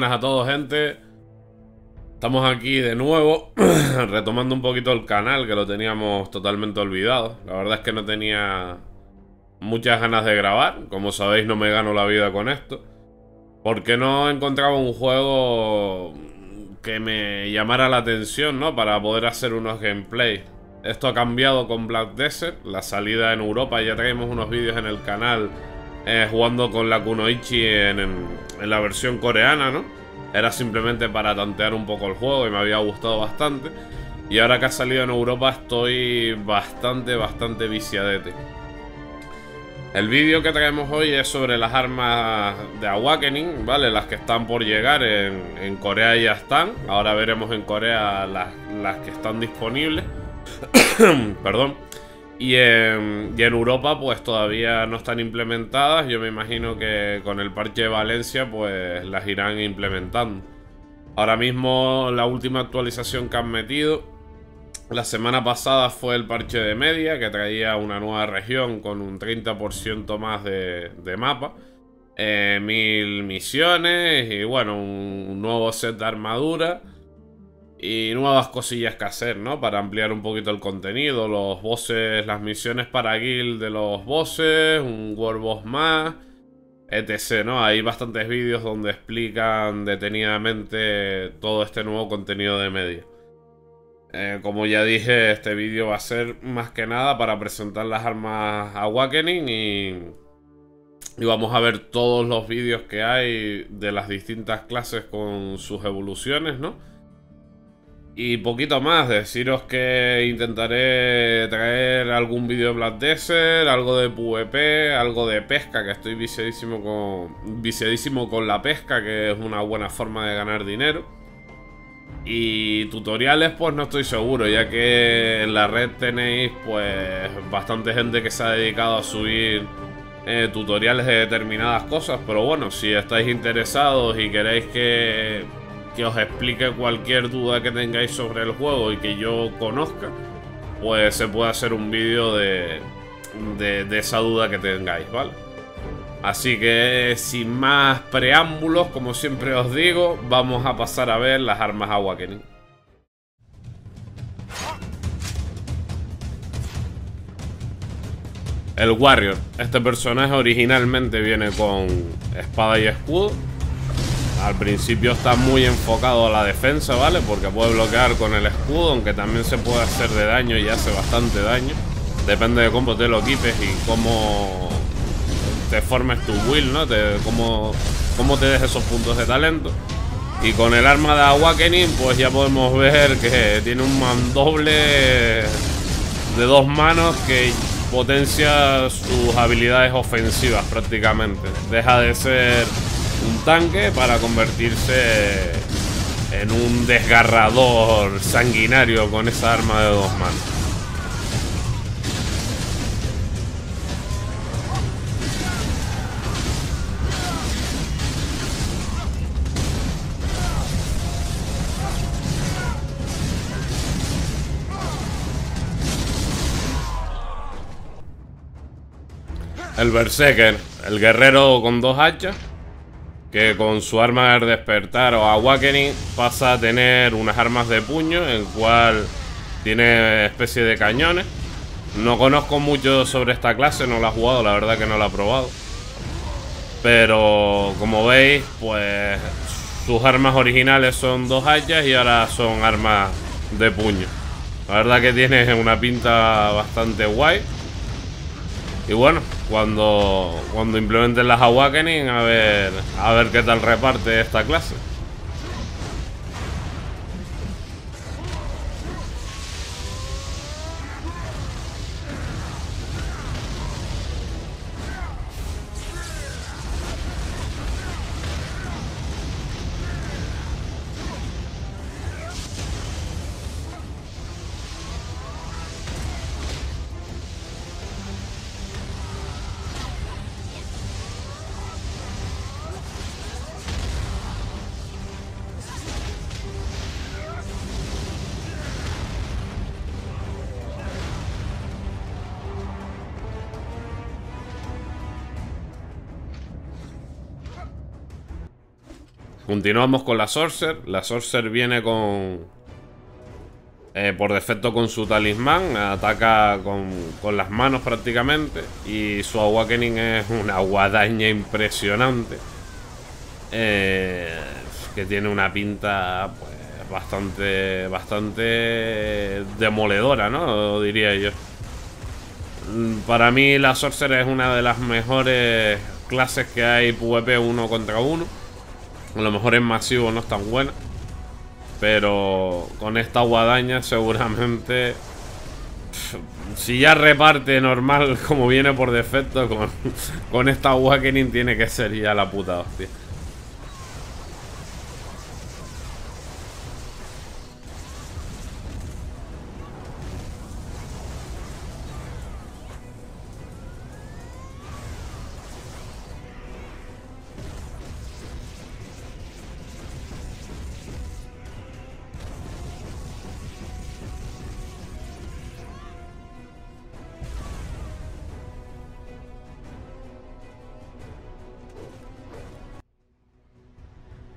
buenas a todos, gente. Estamos aquí de nuevo retomando un poquito el canal, que lo teníamos totalmente olvidado. La verdad es que no tenía muchas ganas de grabar. Como sabéis, no me gano la vida con esto, porque no encontraba un juego que me llamara la atención, ¿no?, para poder hacer unos gameplays. Esto ha cambiado con Black Desert, la salida en Europa. Ya traemos unos vídeos en el canal jugando con la Kunoichi en la versión coreana, ¿no? Era simplemente para tantear un poco el juego y me había gustado bastante. Y ahora que ha salido en Europa estoy bastante viciadete. El vídeo que traemos hoy es sobre las armas de Awakening, ¿vale? Las que están por llegar, en Corea ya están. Ahora veremos en Corea las que están disponibles. Perdón. Y en Europa pues todavía no están implementadas. Yo me imagino que con el parche de Valencia pues las irán implementando. Ahora mismo la última actualización que han metido la semana pasada fue el parche de media, que traía una nueva región con un 30% más de mapa, 1000 misiones y bueno, un nuevo set de armadura y nuevas cosillas que hacer, ¿no? Para ampliar un poquito el contenido, los bosses, las misiones para guild de los bosses, un world boss más, etc, ¿no? Hay bastantes vídeos donde explican detenidamente todo este nuevo contenido de media. Como ya dije, este vídeo va a ser más que nada para presentar las armas Awakening y vamos a ver todos los vídeos que hay de las distintas clases con sus evoluciones, ¿no? Y poquito más. Deciros que intentaré traer algún vídeo de Black Desert, algo de PvP, algo de pesca, que estoy viciadísimo con la pesca, que es una buena forma de ganar dinero. Y tutoriales pues no estoy seguro, ya que en la red tenéis pues bastante gente que se ha dedicado a subir tutoriales de determinadas cosas. Pero bueno, si estáis interesados y queréis que os explique cualquier duda que tengáis sobre el juego y que yo conozca, pues se puede hacer un vídeo de esa duda que tengáis, ¿vale? Así que sin más preámbulos, como siempre os digo, vamos a pasar a ver las armas Awakening. El Warrior. Este personaje originalmente viene con espada y escudo. Al principio está muy enfocado a la defensa, ¿vale? Porque puede bloquear con el escudo, aunque también se puede hacer de daño y hace bastante daño. Depende de cómo te lo equipes y cómo te formes tu build, ¿no? Cómo te des esos puntos de talento. Y con el arma de Awakening, pues ya podemos ver que tiene un mandoble de dos manos que potencia sus habilidades ofensivas prácticamente. Deja de ser un tanque para convertirse en un desgarrador sanguinario con esa arma de dos manos. El Berserker, el guerrero con dos hachas, que con su arma al despertar o Awakening pasa a tener unas armas de puño, el cual tiene especie de cañones. No conozco mucho sobre esta clase, no la he jugado, la verdad que no la he probado. Pero como veis, pues sus armas originales son dos hachas y ahora son armas de puño. La verdad que tiene una pinta bastante guay. Y bueno, cuando implementen las Awakening, a ver qué tal reparte esta clase. Continuamos con la Sorcer. La Sorcer viene con... por defecto con su talismán. Ataca con las manos prácticamente. Y su Awakening es una guadaña impresionante. Que tiene una pinta pues, bastante demoledora, ¿no? Diría yo. Para mí la Sorcer es una de las mejores clases que hay PvP 1 contra 1. A lo mejor en masivo no es tan buena, pero con esta guadaña seguramente, si ya reparte normal como viene por defecto, con esta Awakening tiene que ser ya la puta hostia.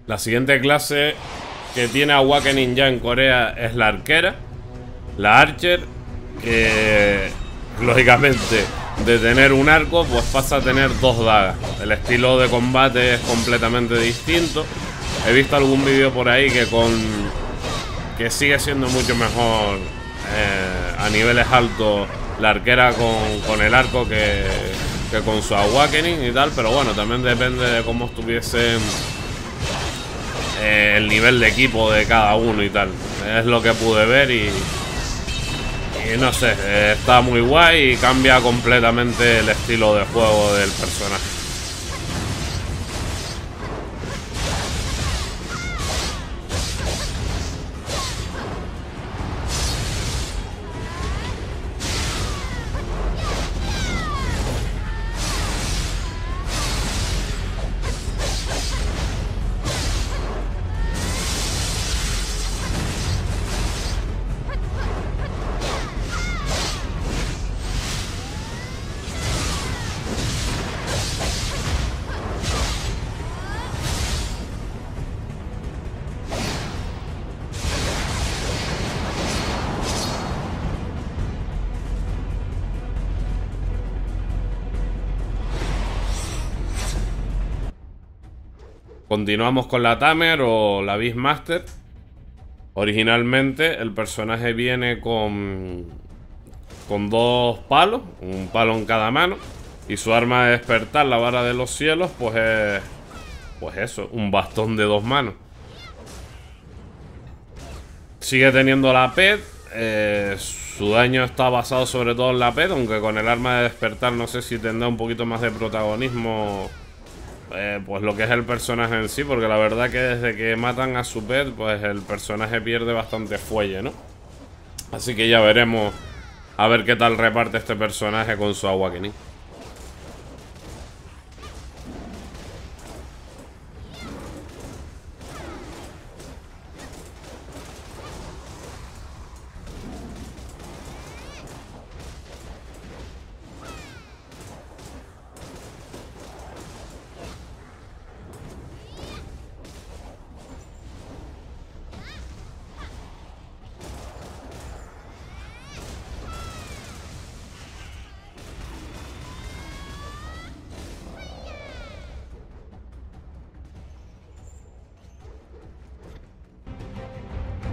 La siguiente clase que tiene Awakening ya en Corea es la arquera, la Archer, que lógicamente de tener un arco pues pasa a tener 2 dagas. El estilo de combate es completamente distinto. He visto algún vídeo por ahí que sigue siendo mucho mejor a niveles altos la arquera con el arco que con su Awakening y tal, pero bueno, también depende de cómo estuviesen el nivel de equipo de cada uno y tal. Es lo que pude ver y no sé, está muy guay y cambia completamente el estilo de juego del personaje. Continuamos con la Tamer o la Beastmaster. Originalmente el personaje viene con 2 palos, un palo en cada mano, y su arma de despertar, la vara de los cielos, pues es, pues eso, un bastón de 2 manos. Sigue teniendo la pet, su daño está basado sobre todo en la pet, aunque con el arma de despertar no sé si tendrá un poquito más de protagonismo. Pues lo que es el personaje en sí, porque la verdad que desde que matan a su pet, pues el personaje pierde bastante fuelle, ¿no? Así que ya veremos a ver qué tal reparte este personaje con su Awakening.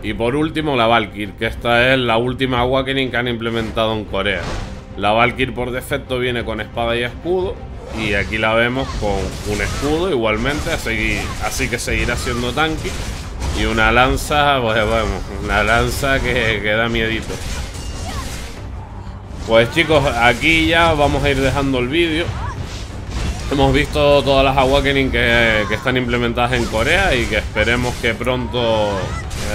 Y por último la Valkyr, que esta es la última Awakening que han implementado en Corea. La Valkyr por defecto viene con espada y escudo, y aquí la vemos con un escudo igualmente, así que seguirá siendo tanque. Y una lanza, pues vamos, una lanza que da miedito. Pues chicos, aquí ya vamos a ir dejando el vídeo. Hemos visto todas las Awakening que están implementadas en Corea y que esperemos que pronto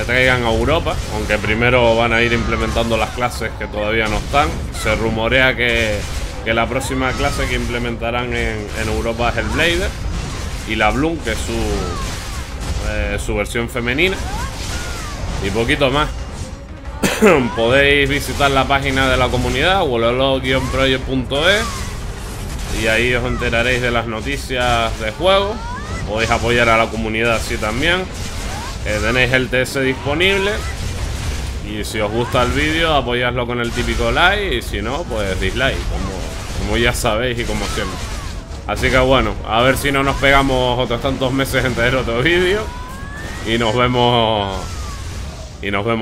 traigan a Europa, aunque primero van a ir implementando las clases que todavía no están. Se rumorea que la próxima clase que implementarán en Europa es el Blader y la Bloom, que es su versión femenina, y poquito más. Podéis visitar la página de la comunidad, wololo-project.es, y ahí os enteraréis de las noticias de juego. podéis apoyar a la comunidad así también. Tenéis el TS disponible. Y si os gusta el vídeo, apoyadlo con el típico like. Y si no, pues dislike, como ya sabéis y como siempre. Así que bueno, a ver si no nos pegamos otros tantos meses enteros de vídeo. Y nos vemos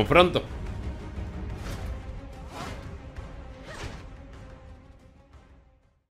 pronto.